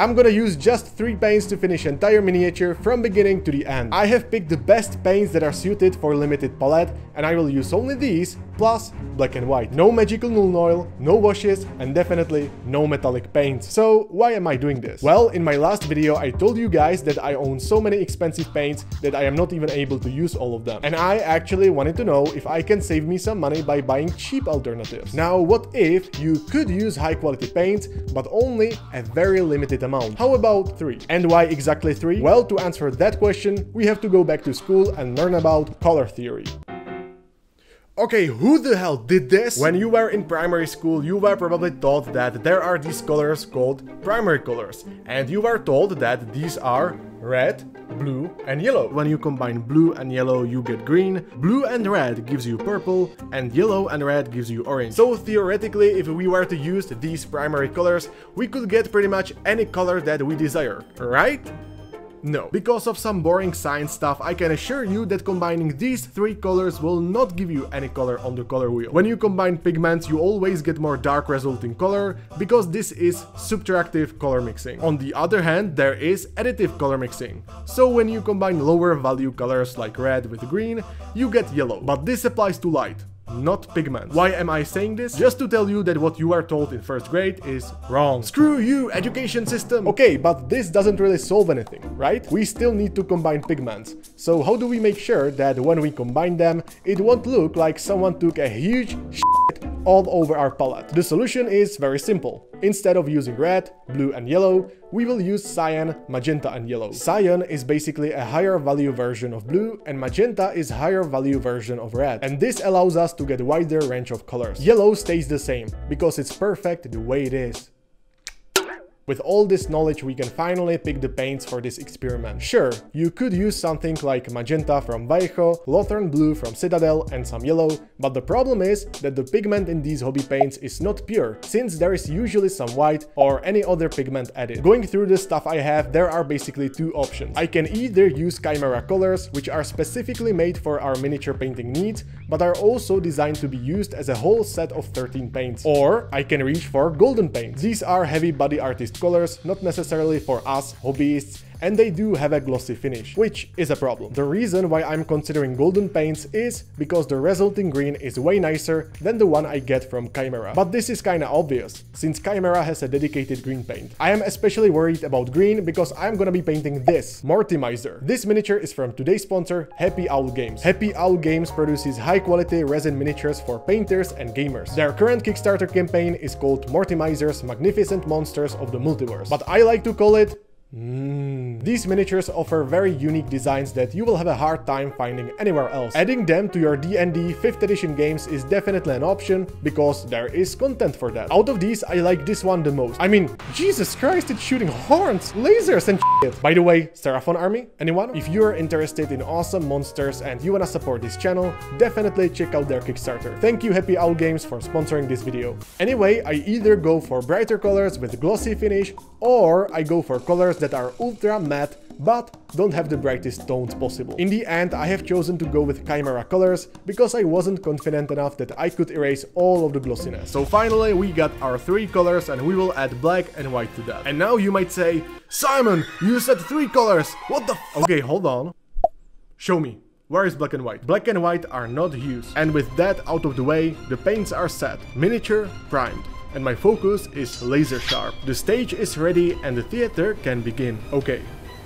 I'm gonna use just 3 paints to finish entire miniature from beginning to the end. I have picked the best paints that are suited for limited palette, and I will use only these, plus black and white. No magical null oil, no washes, and definitely no metallic paints. So why am I doing this? Well, in my last video I told you guys that I own so many expensive paints that I am not even able to use all of them. And I actually wanted to know if I can save me some money by buying cheap alternatives. Now what if you could use high quality paints, but only a very limited amount? How about 3? And why exactly 3? Well, to answer that question, we have to go back to school and learn about color theory. Okay, who the hell did this? When you were in primary school, you were probably taught that there are these colors called primary colors, and you were told that these are red, blue and yellow. When you combine blue and yellow, you get green, blue and red gives you purple, and yellow and red gives you orange. So theoretically, if we were to use these primary colors, we could get pretty much any color that we desire, right? No. Because of some boring science stuff, I can assure you that combining these 3 colors will not give you any color on the color wheel. When you combine pigments, you always get more dark resulting color, because this is subtractive color mixing. On the other hand, there is additive color mixing. So when you combine lower value colors like red with green, you get yellow. But this applies to light, not pigments. Why am I saying this? Just to tell you that what you are told in first grade is wrong. Screw you, education system! Okay, but this doesn't really solve anything, right? We still need to combine pigments. So how do we make sure that when we combine them, it won't look like someone took a huge shit all over our palette? The solution is very simple. Instead of using red, blue and yellow, we will use cyan, magenta and yellow. Cyan is basically a higher value version of blue, and magenta is higher value version of red. And this allows us to get a wider range of colors. Yellow stays the same, because it's perfect the way it is. With all this knowledge, we can finally pick the paints for this experiment. Sure, you could use something like magenta from Vallejo, Lothern Blue from Citadel and some yellow, but the problem is that the pigment in these hobby paints is not pure, since there is usually some white or any other pigment added. Going through the stuff I have, there are basically 2 options. I can either use Chimera colors, which are specifically made for our miniature painting needs, but are also designed to be used as a whole set of 13 paints. Or I can reach for Golden paints. These are heavy body artist colors, not necessarily for us hobbyists, and they do have a glossy finish, which is a problem. The reason why I'm considering golden paints is because the resulting green is way nicer than the one I get from Chimera. But this is kinda obvious, since Chimera has a dedicated green paint. I am especially worried about green because I'm gonna be painting this, Mortimizer. This miniature is from today's sponsor, Happy Owl Games. Happy Owl Games produces high quality resin miniatures for painters and gamers. Their current Kickstarter campaign is called Mortimizer's Magnificent Monsters of the Multiverse, but I like to call it These miniatures offer very unique designs that you will have a hard time finding anywhere else. Adding them to your D&D 5th edition games is definitely an option, because there is content for that. Out of these, I like this one the most. I mean, Jesus Christ, it's shooting horns, lasers and shit. By the way, Seraphon Army, anyone? If you are interested in awesome monsters and you wanna support this channel, definitely check out their Kickstarter. Thank you Happy Owl Games for sponsoring this video. Anyway, I either go for brighter colors with glossy finish, or I go for colors that are ultra matte but don't have the brightest tones possible. In the end, I have chosen to go with Chimera colors because I wasn't confident enough that I could erase all of the glossiness. So finally we got our 3 colors, and we will add black and white to that. And now you might say, Simon, you said 3 colors, what the f? Okay, hold on. Show me. Where is black and white? Black and white are not used. And with that out of the way, the paints are set, miniature primed, and my focus is laser sharp. The stage is ready and the theater can begin. Okay,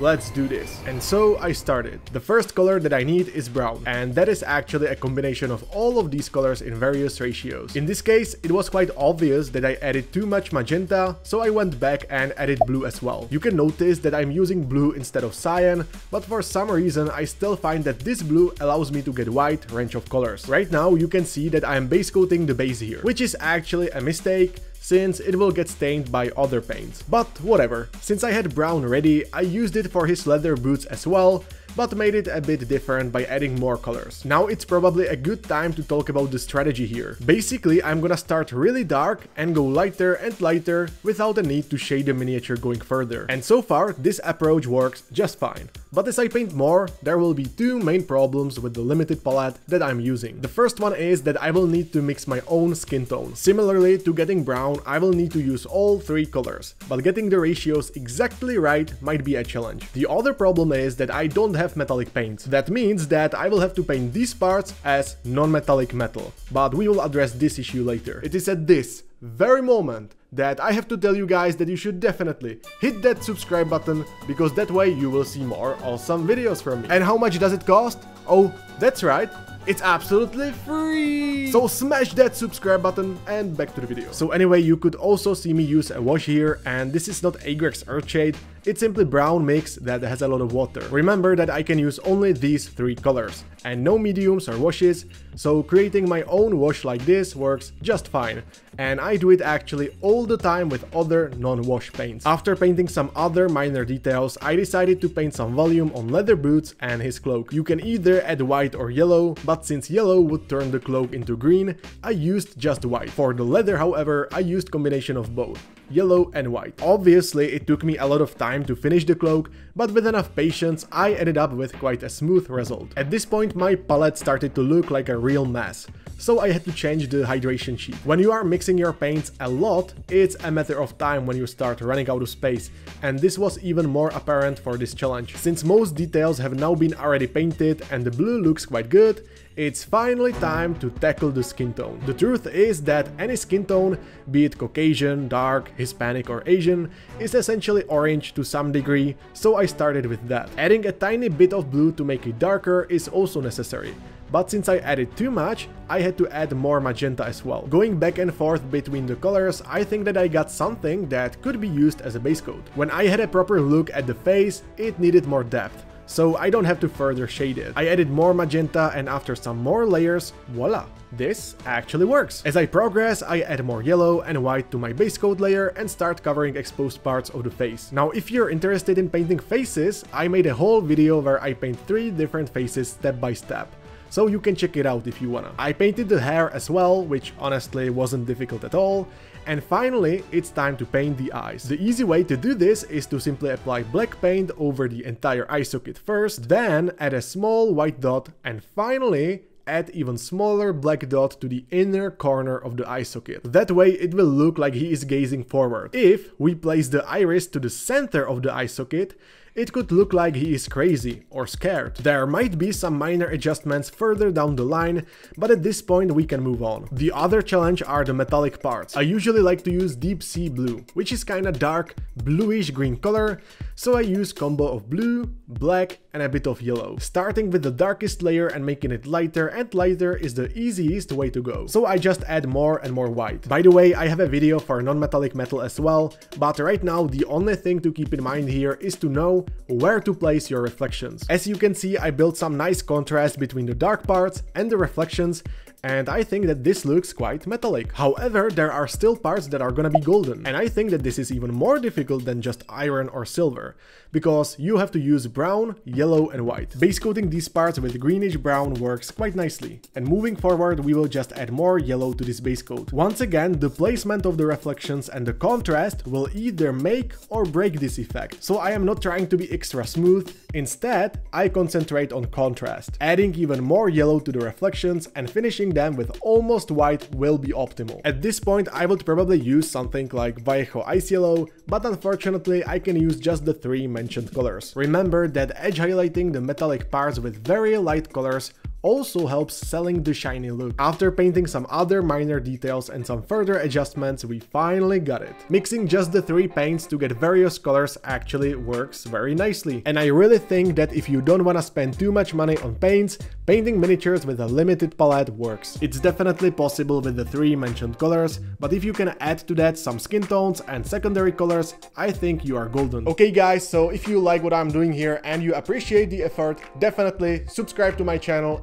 let's do this. And so I started. The first color that I need is brown, and that is actually a combination of all of these colors in various ratios. In this case, it was quite obvious that I added too much magenta, so I went back and added blue as well. You can notice that I'm using blue instead of cyan, but for some reason I still find that this blue allows me to get a wide range of colors. Right now you can see that I am base coating the base here, which is actually a mistake, since it will get stained by other paints. But whatever, since I had brown ready, I used it for his leather boots as well, but made it a bit different by adding more colors. Now it's probably a good time to talk about the strategy here. Basically, I'm gonna start really dark and go lighter and lighter without the need to shade the miniature going further. And so far, this approach works just fine. But as I paint more, there will be two main problems with the limited palette that I'm using. The first one is that I will need to mix my own skin tone. Similarly to getting brown, I will need to use all three colors, but getting the ratios exactly right might be a challenge. The other problem is that I don't have metallic paints. That means that I will have to paint these parts as non-metallic metal, but we will address this issue later. It is at this very moment that I have to tell you guys that you should definitely hit that subscribe button, because that way you will see more awesome videos from me. And how much does it cost? Oh, that's right, it's absolutely free! So smash that subscribe button and back to the video. So anyway, you could also see me use a wash here, and this is not Agrax Earthshade, it's simply brown mix that has a lot of water. Remember that I can use only these three colors and no mediums or washes, so creating my own wash like this works just fine. And I do it actually all the time with other non-wash paints. After painting some other minor details, I decided to paint some volume on leather boots and his cloak. You can either add white or yellow, but since yellow would turn the cloak into green, I used just white. For the leather, however, I used combination of both, yellow and white. Obviously, it took me a lot of time to finish the cloak, but with enough patience, I ended up with quite a smooth result. At this point, my palette started to look like a real mess, so I had to change the hydration sheet. When you are mixing your paints a lot, it's a matter of time when you start running out of space, and this was even more apparent for this challenge. Since most details have now been already painted and the blue looks quite good, it's finally time to tackle the skin tone. The truth is that any skin tone, be it Caucasian, dark, Hispanic or Asian, is essentially orange to some degree, so I started with that. Adding a tiny bit of blue to make it darker is also necessary, but since I added too much, I had to add more magenta as well. Going back and forth between the colors, I think that I got something that could be used as a base coat. When I had a proper look at the face, it needed more depth, so I don't have to further shade it. I added more magenta, and after some more layers, voila, this actually works. As I progress, I add more yellow and white to my base coat layer and start covering exposed parts of the face. Now, if you're interested in painting faces, I made a whole video where I paint three different faces step by step, so you can check it out if you wanna. I painted the hair as well, which honestly wasn't difficult at all. And finally, it's time to paint the eyes. The easy way to do this is to simply apply black paint over the entire eye socket first, then add a small white dot, and finally add even smaller black dot to the inner corner of the eye socket. That way it will look like he is gazing forward. If we place the iris to the center of the eye socket, it could look like he is crazy or scared. There might be some minor adjustments further down the line, but at this point we can move on. The other challenge are the metallic parts. I usually like to use deep sea blue, which is kinda dark, bluish green color, so I use combo of blue, black and a bit of yellow. Starting with the darkest layer and making it lighter and lighter is the easiest way to go, so I just add more and more white. By the way, I have a video for non-metallic metal as well, but right now the only thing to keep in mind here is to know where to place your reflections. As you can see, I built some nice contrast between the dark parts and the reflections, and I think that this looks quite metallic. However, there are still parts that are gonna be golden, and I think that this is even more difficult than just iron or silver, because you have to use brown, yellow and white. Base coating these parts with greenish brown works quite nicely, and moving forward we will just add more yellow to this base coat. Once again, the placement of the reflections and the contrast will either make or break this effect, so I am not trying to be extra smooth. Instead, I concentrate on contrast. Adding even more yellow to the reflections and finishing them with almost white will be optimal. At this point, I would probably use something like Vallejo Ice Yellow, but unfortunately I can use just the three mentioned colors. Remember that edge highlighting the metallic parts with very light colors also helps selling the shiny look. After painting some other minor details and some further adjustments, we finally got it. Mixing just the three paints to get various colors actually works very nicely, and I really think that if you don't wanna spend too much money on paints, painting miniatures with a limited palette works. It's definitely possible with the three mentioned colors, but if you can add to that some skin tones and secondary colors, I think you are golden. Okay guys, so if you like what I'm doing here and you appreciate the effort, definitely subscribe to my channel,